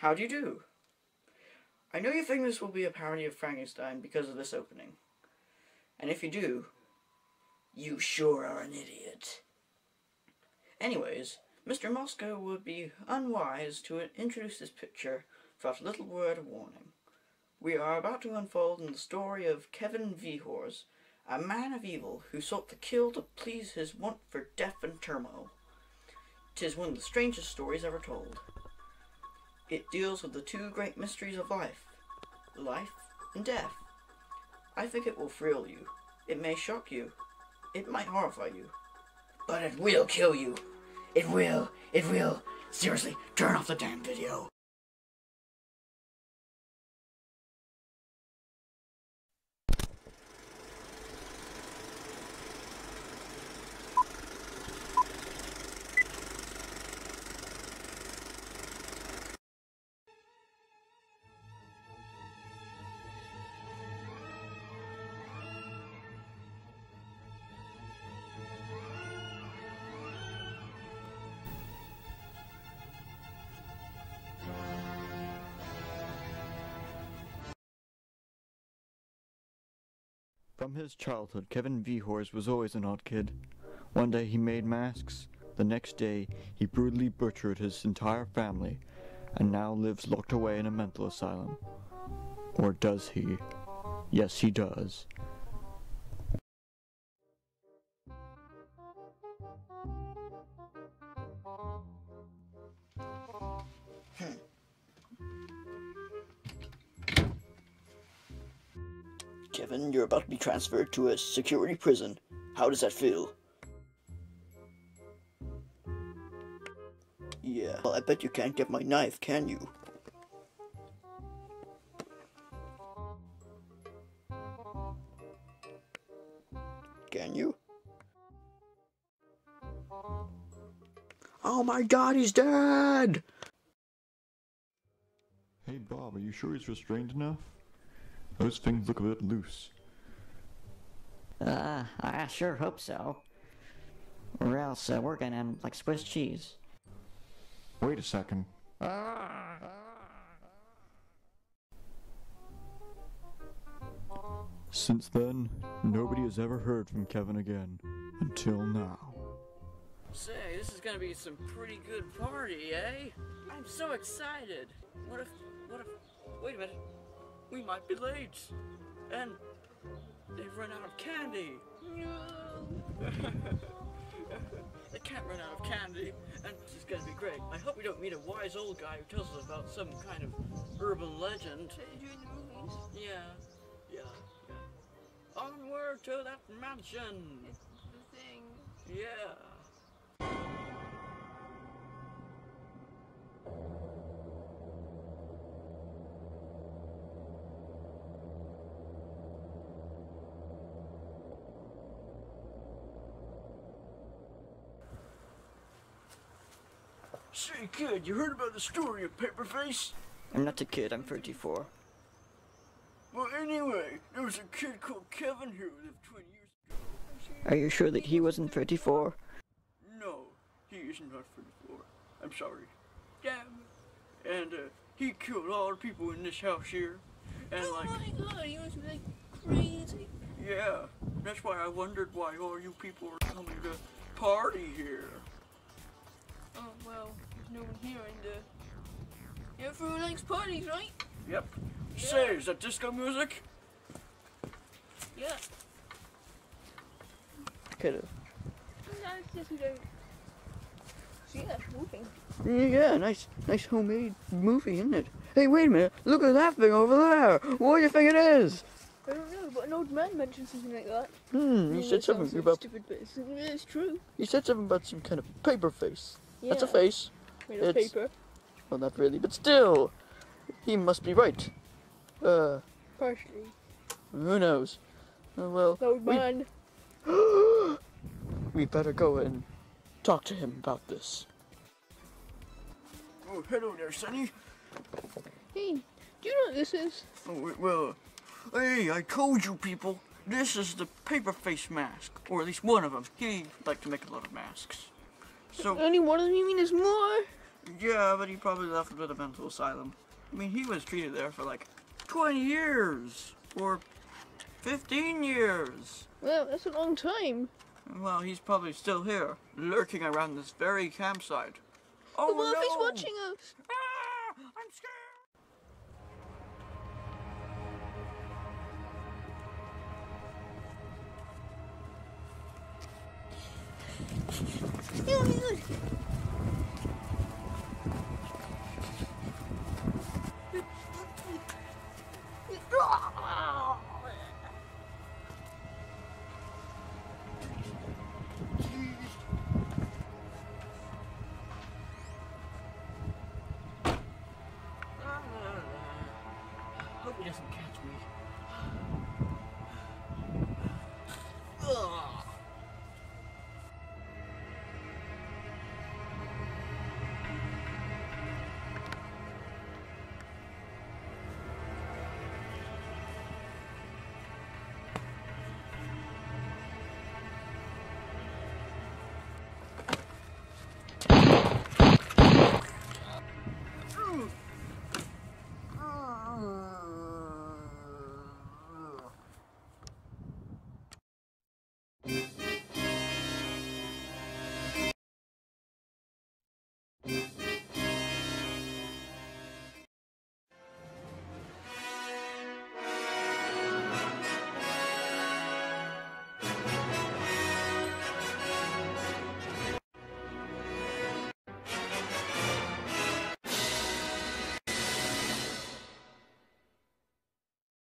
How do you do? I know you think this will be a parody of Frankenstein because of this opening. And if you do, you sure are an idiot. Anyways, Mr. Moscow would be unwise to introduce this picture without a little word of warning. We are about to unfold in the story of Kevin Vihors, a man of evil who sought to kill to please his want for death and turmoil. 'Tis one of the strangest stories ever told. It deals with the two great mysteries of life and death. I think it will thrill you. It may shock you. It might horrify you. But it will kill you. It will. Seriously, turn off the damn video. From his childhood, Kevin Vihors was always an odd kid. One day he made masks, the next day he brutally butchered his entire family, and now lives locked away in a mental asylum. Or does he? Yes, he does. Kevin, you're about to be transferred to a security prison. How does that feel? Yeah, well, I bet you can't get my knife, can you? Can you? Oh my god, he's dead! Hey Bob, are you sure he's restrained enough? Those things look a bit loose. I sure hope so. Or else we're gonna end like Swiss cheese. Wait a second. Since then, nobody has ever heard from Kevin again. Until now. Say, this is gonna be some pretty good party, eh? I'm so excited. What if, wait a minute. We might be late, and they've run out of candy. They can't run out of candy, and this is going to be great. I hope we don't meet a wise old guy who tells us about some kind of urban legend. They do in the movies. Yeah. Onward to that mansion. It's the thing. Yeah. Say, kid, you heard about the story of Paperface? I'm not a kid, I'm 34. Well, anyway, there was a kid called Kevin who lived 20 years ago. Are you sure that he wasn't 34? No, he is not 34. I'm sorry. Damn. And, he killed all the people in this house here. And, oh my god, he was, like, crazy. Yeah, that's why I wondered why all you people are coming to party here. Oh, well, there's no one here, and, everyone likes parties, right? Yep. Yeah. Say, is that disco music? Yeah. Could've. No, it's just we don't see that moving. Yeah, nice homemade movie, isn't it? Hey, wait a minute, look at that thing over there! What do you think it is? I don't know, but an old man mentioned something like that. He said something about... Stupid, but it's true. He said something about some kind of paper face. Yeah. That's a face. Made of paper. Well, not really, but still! He must be right. Partially. Who knows? Well... The old man! We better go and talk to him about this. Oh, hello there, Sonny. Hey, do you know what this is? Oh, well... Hey, I told you people, this is the Paperface mask, or at least one of them. He liked to make a lot of masks. So only one of them? You mean there's more? Yeah, but he probably left with a mental asylum. I mean, he was treated there for like 20 years or 15 years. Well, that's a long time. Well, he's probably still here, lurking around this very campsite. Oh, the wolf is watching us. Ah, I'm scared.